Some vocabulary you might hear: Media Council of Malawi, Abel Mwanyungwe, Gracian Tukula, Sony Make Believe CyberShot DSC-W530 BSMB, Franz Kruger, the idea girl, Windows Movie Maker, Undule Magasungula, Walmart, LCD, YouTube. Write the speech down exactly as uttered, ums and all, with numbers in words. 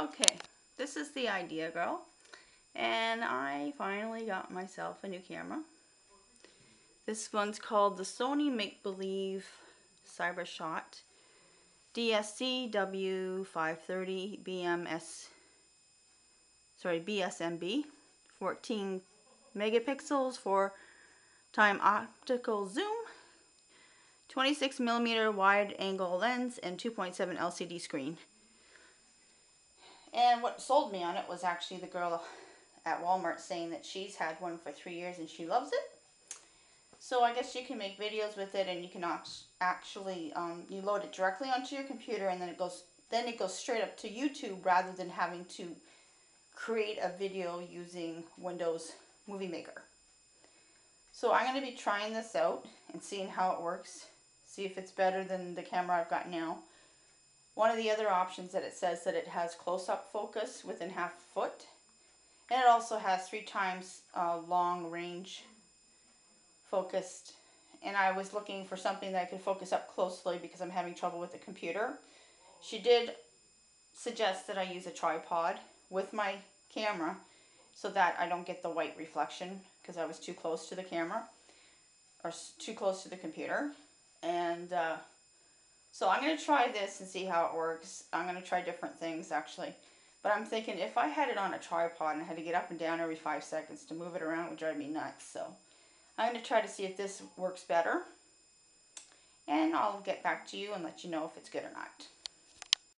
Okay, this is the idea girl, and I finally got myself a new camera. This one's called the Sony Make Believe CyberShot D S C W five thirty B M S, sorry, B S M B, fourteen megapixels for time optical zoom, twenty-six millimeter wide angle lens, and two point seven L C D screen. And what sold me on it was actually the girl at Walmart saying that she's had one for three years and she loves it. So I guess you can make videos with it, and you can actually um, you load it directly onto your computer, and then it goes then it goes straight up to YouTube rather than having to create a video using Windows Movie Maker. So I'm going to be trying this out and seeing how it works. See if it's better than the camera I've got now. One of the other options that it says that it has close-up focus within half a foot, and it also has three times uh, long-range focused. And I was looking for something that I could focus up closely because I'm having trouble with the computer. She did suggest that I use a tripod with my camera so that I don't get the white reflection, because I was too close to the camera or too close to the computer. And uh, so I'm going to try this and see how it works. I'm going to try different things actually. But I'm thinking if I had it on a tripod and I had to get up and down every five seconds to move it around, it would drive me nuts. So I'm going to try to see if this works better. And I'll get back to you and let you know if it's good or not.